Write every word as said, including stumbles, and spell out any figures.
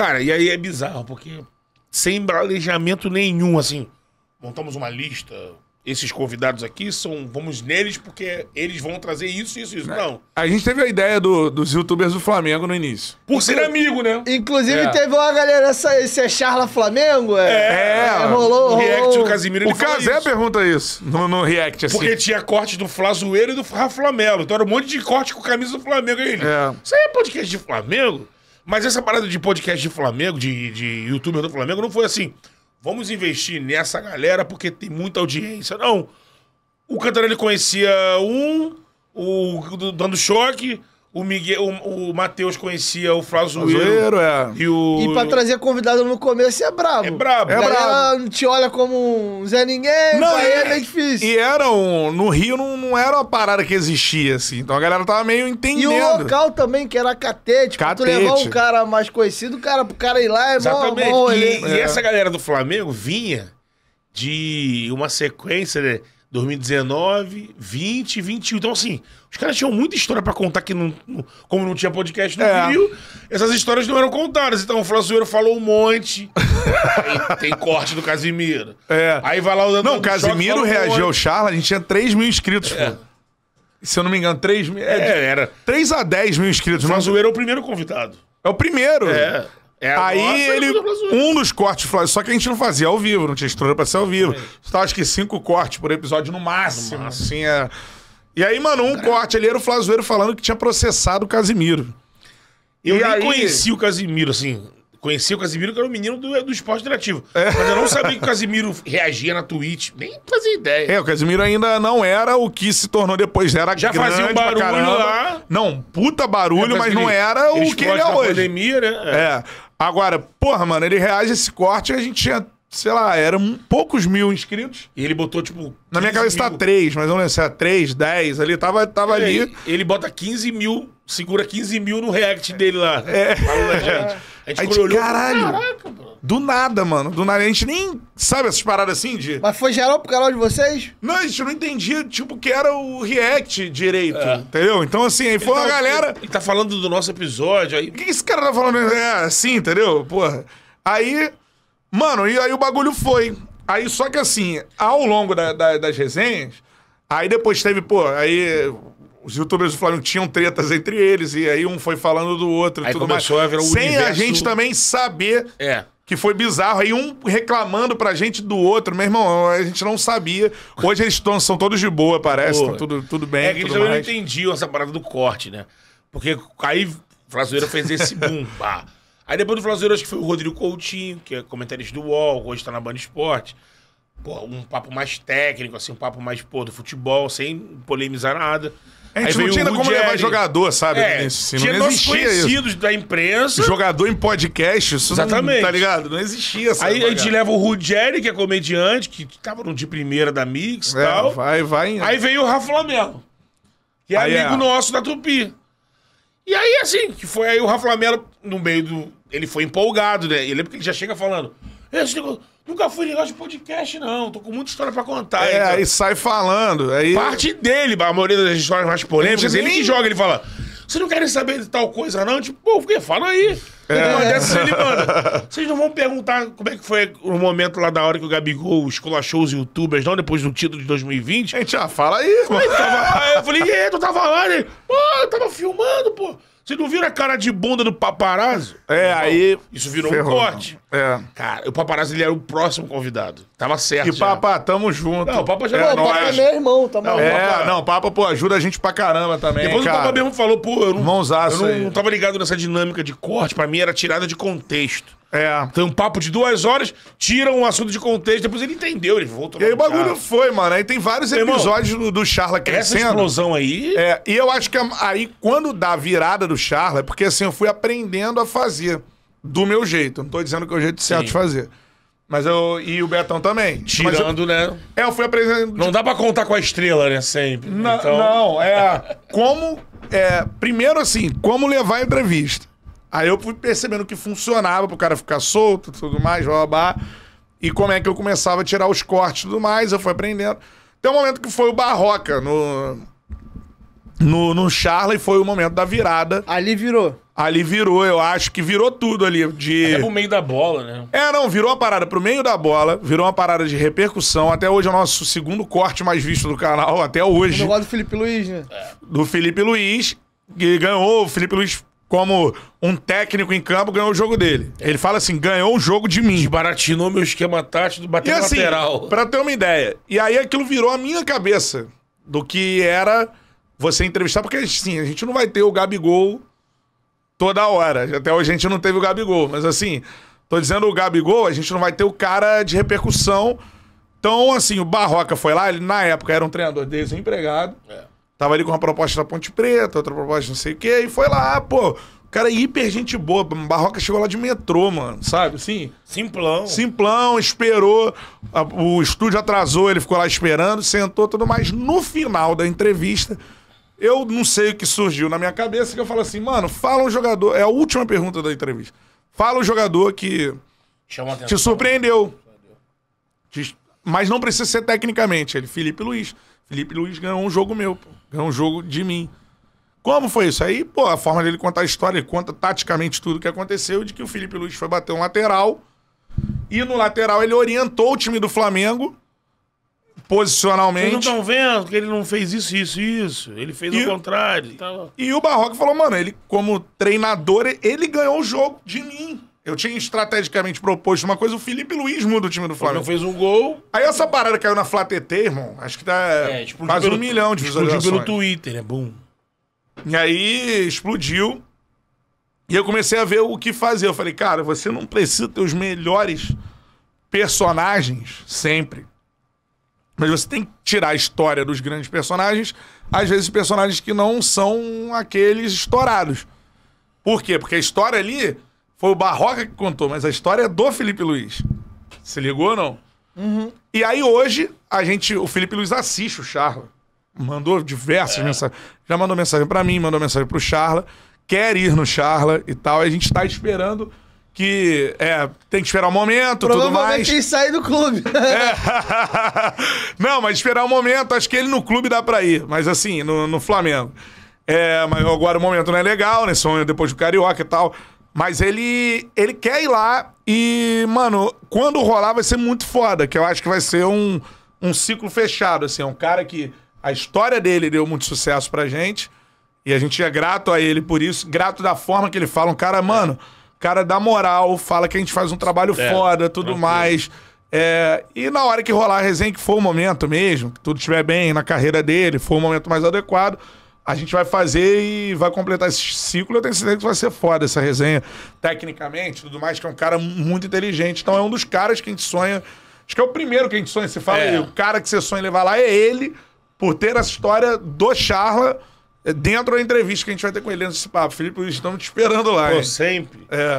Cara, e aí é bizarro, porque sem planejamento nenhum, assim, montamos uma lista, esses convidados aqui são, vamos neles porque eles vão trazer isso, isso, isso, não. A gente teve a ideia do, dos youtubers do Flamengo no início. Por ser amigo, né? Inclusive é. teve uma galera, essa, esse é Charla Flamengo, é? É, é rolou, rolou. React, o Casimiro, ele o Casé isso. pergunta isso no, no react, assim. Porque tinha corte do Flazoeiro e do Rafa Melo, então era um monte de corte com camisa do Flamengo. Aí ele, é. isso aí é podcast de Flamengo? Mas essa parada de podcast de Flamengo, de, de youtuber do Flamengo, não foi assim, vamos investir nessa galera porque tem muita audiência. Não, o Cantarelli conhecia um, o, o Dando Choque, o, Miguel, o, o Matheus conhecia o Flazoeiro. É. E, o... e pra trazer convidado no começo é brabo. É brabo. É brabo. Não te olha como um Zé Ninguém, não, aí é meio difícil. E era um... No Rio não, não era uma parada que existia, assim. Então a galera tava meio entendendo. E o local também, que era catete. catete. Tu levar um cara mais conhecido, o cara, pro cara ir lá é Exatamente. bom. Exatamente. E, é. e essa galera do Flamengo vinha de uma sequência... de dois mil e dezenove, vinte, vinte e um. Então, assim, os caras tinham muita história pra contar que, não, não, como não tinha podcast no é. Rio, essas histórias não eram contadas. Então, o Flazoeiro falou um monte. Aí, tem corte do Casimiro. É. Aí vai lá o... Não, o Casimiro reagiu ao Charla, a gente tinha três mil inscritos, é. pô. Se eu não me engano, três mil... É, era... três a dez mil inscritos. O Flazoeiro é o primeiro convidado. É o primeiro. É. É, aí nossa, ele, um dos cortes, só que a gente não fazia ao vivo, não tinha estrutura pra ser ao vivo. Então, acho que cinco cortes por episódio no máximo. No máximo. Assim, é... E aí, mano, um Caraca. corte ali era o Flazoeiro falando que tinha processado o Casimiro. Eu e nem aí... conheci o Casimiro, assim. Conheci o Casimiro, que era o menino do, do Esporte Interativo. É. Mas eu não sabia que o Casimiro reagia na Twitch. Nem fazia ideia. É, o Casimiro ainda não era o que se tornou depois. Era Já grande fazia um barulho lá. Não, puta barulho, é, mas, mas ele, não era o que ele é hoje. Pandemia, né? É. é. Agora, porra, mano, ele reage a esse corte e a gente tinha, sei lá, eram poucos mil inscritos. E ele botou, tipo... Na minha cabeça mil. Tá três, mas eu não sei, três, dez, ali, tava, tava é, ali. Ele bota quinze mil... Segura quinze mil no react dele lá. É. Falou da gente. A gente, a gente caralho. Caraca, mano. Do nada, mano. Do nada. A gente nem sabe essas paradas assim de... Mas foi geral pro canal de vocês? Não, a gente não entendia, tipo, que era o react direito. É. Entendeu? Então, assim, aí foi tá, uma galera... Ele tá falando do nosso episódio aí. O que esse cara tá falando? É assim, entendeu? Porra. Aí... Mano, e aí o bagulho foi. Aí, só que assim, ao longo da, da, das resenhas, aí depois teve, pô, aí... Os youtubers do Flamengo tinham tretas entre eles, e aí um foi falando do outro e tudo mais. A virar o Sem universo... a gente também saber é. que foi bizarro. Aí um reclamando pra gente do outro. Meu irmão, a gente não sabia. Hoje eles tão, são todos de boa, parece. Tá tudo, tudo bem. É que eles também não entendiam essa parada do corte, né? Porque aí o Flazoeiro fez esse boom. Pá. Aí depois do Flazoeiro, acho que foi o Rodrigo Coutinho, que é comentarista do U O L, hoje tá na Banda Esporte. Pô, um papo mais técnico, assim, um papo mais, pô, do futebol, sem polemizar nada. A gente aí não tinha ainda como levar jogador, sabe? É, assim, tinha não nós conhecidos isso. da imprensa. Jogador em podcast, isso Exatamente. Não, tá ligado? Não existia essa Aí a gente leva o Ruggeri, que é comediante, que tava no de primeira da Mix e é, tal. Vai, vai. Aí veio o Rafa Melo, que é aí amigo é. nosso da Tupi. E aí, assim, que foi aí o Rafa Melo, no meio do... Ele foi empolgado, né? Eu lembro que ele já chega falando... Esse negócio... Nunca fui negócio de podcast, não. Tô com muita história pra contar. É, então. Aí sai falando. Aí... Parte dele, a maioria das histórias mais polêmicas, ele que joga, ele fala... Vocês não querem saber de tal coisa, não? Tipo, pô, porque fala aí. É. É. Ele manda. Vocês não vão perguntar como é que foi o momento lá da hora que o Gabigol esculachou os youtubers, não? Depois do título de dois mil e vinte. A gente, ah, fala aí, mano. Aí, tava... aí eu falei, e aí, tu tava lá, né? Pô, eu tava filmando, pô. Vocês não viram a cara de bunda do paparazzo? É, então, aí... Isso virou ferrou. um corte. É. Cara, o paparazzo, ele era o próximo convidado. Tava certo. E papá, tamo junto. Não, o Papa já é, não, o Papa é meu irmão, tá maluco. É, não, o Papa, pô, ajuda a gente pra caramba também, Depois cara. o Papa mesmo falou, pô, eu, não, eu não, não tava ligado nessa dinâmica de corte. Pra mim era tirada de contexto. É. Então, um papo de duas horas, tira um assunto de contexto, depois ele entendeu, ele voltou. E aí o bagulho Charla. foi, mano. Aí tem vários Meu episódios irmão, do, do Charla crescendo. Essa explosão aí... É, e eu acho que aí, quando dá a virada do Charla, é porque assim, eu fui aprendendo a fazer do meu jeito. Não tô dizendo que é o jeito certo Sim. de fazer. Mas eu... E o Betão também. Tirando, eu, né? É, eu fui aprendendo... Não dá pra contar com a estrela, né? Sempre. N então... Não, é... Como... É, primeiro, assim, como levar a entrevista. Aí eu fui percebendo que funcionava pro cara ficar solto, tudo mais, babá. E como é que eu começava a tirar os cortes e tudo mais, eu fui aprendendo. Tem um momento que foi o Barroca no, no, no Charla e foi o momento da virada. Ali virou. Ali virou, eu acho que virou tudo ali. De... Até pro meio da bola, né? É, não, virou uma parada pro meio da bola, virou uma parada de repercussão. Até hoje é o nosso segundo corte mais visto do canal, até hoje. O negócio do Filipe Luís, né? É. Do Filipe Luís, que ganhou o Filipe Luís como um técnico em campo, ganhou o jogo dele. Ele fala assim, ganhou o jogo de mim. Desbaratinou meu esquema tático, bateu no lateral. Pra ter uma ideia. E aí aquilo virou a minha cabeça do que era você entrevistar, porque assim, a gente não vai ter o Gabigol... Toda hora. Até hoje a gente não teve o Gabigol. Mas assim, tô dizendo o Gabigol, a gente não vai ter o cara de repercussão. Então, assim, o Barroca foi lá, ele na época era um treinador desempregado. É. Tava ali com uma proposta da Ponte Preta, outra proposta não sei o quê. E foi lá, pô, o cara é hiper gente boa. O Barroca chegou lá de metrô, mano, sabe? Assim, simplão. Simplão, esperou. A, o estúdio atrasou, ele ficou lá esperando, sentou tudo mais. No final da entrevista... Eu não sei o que surgiu na minha cabeça, que eu falo assim, mano, fala um jogador... É a última pergunta da entrevista. Fala um jogador que te surpreendeu. Te... Mas não precisa ser tecnicamente. Ele, Filipe Luís. Filipe Luís ganhou um jogo meu, pô. Ganhou um jogo de mim. Como foi isso? Aí, pô, a forma dele contar a história, ele conta taticamente tudo o que aconteceu, de que o Filipe Luís foi bater um lateral, e no lateral ele orientou o time do Flamengo, posicionalmente. Vocês não estão vendo que ele não fez isso, isso, isso. Ele fez e, o contrário. E o Barroca falou, mano, ele como treinador, ele ganhou o jogo de mim. Eu tinha estrategicamente proposto uma coisa, o Filipe Luís muda o time do Flamengo. Ele fez um gol. Aí essa parada caiu na Flá T T, irmão. Acho que tá é, quase pelo, um milhão de visualizações. Explodiu pelo Twitter, né? Boom. E aí explodiu. E eu comecei a ver o que fazer. Eu falei, cara, você não precisa ter os melhores personagens sempre. Mas você tem que tirar a história dos grandes personagens, às vezes personagens que não são aqueles estourados. Por quê? Porque a história ali foi o Barroca que contou, mas a história é do Filipe Luís. Se ligou ou não? Uhum. E aí hoje, a gente, o Filipe Luís assiste o Charla. Mandou diversas é. mensagens. Já mandou mensagem pra mim, mandou mensagem pro Charla. Quer ir no Charla e tal. E a gente tá esperando... Que é, tem que esperar o momento, tudo mais. Ele sai do clube. É. Não, mas esperar o momento, acho que ele no clube dá pra ir. Mas assim, no, no Flamengo. É, mas agora o momento não é legal, né? Sonho depois do Carioca e tal. Mas ele, ele quer ir lá e, mano, quando rolar vai ser muito foda. Que eu acho que vai ser um, um ciclo fechado, assim. É um cara que a história dele deu muito sucesso pra gente. E a gente é grato a ele por isso. Grato da forma que ele fala. Um cara, mano... cara dá moral, fala que a gente faz um trabalho é, foda, tudo tranquilo. mais. É, e na hora que rolar a resenha, que for o momento mesmo, que tudo estiver bem na carreira dele, for o momento mais adequado, a gente vai fazer e vai completar esse ciclo. Eu tenho certeza que vai ser foda essa resenha, tecnicamente, tudo mais, que é um cara muito inteligente. Então é um dos caras que a gente sonha, acho que é o primeiro que a gente sonha, se fala é. aí, o cara que você sonha levar lá é ele, por ter essa história do Charla, dentro da entrevista que a gente vai ter com ele nesse papo. Filipe Luís, estamos te esperando lá. Pô, sempre. É.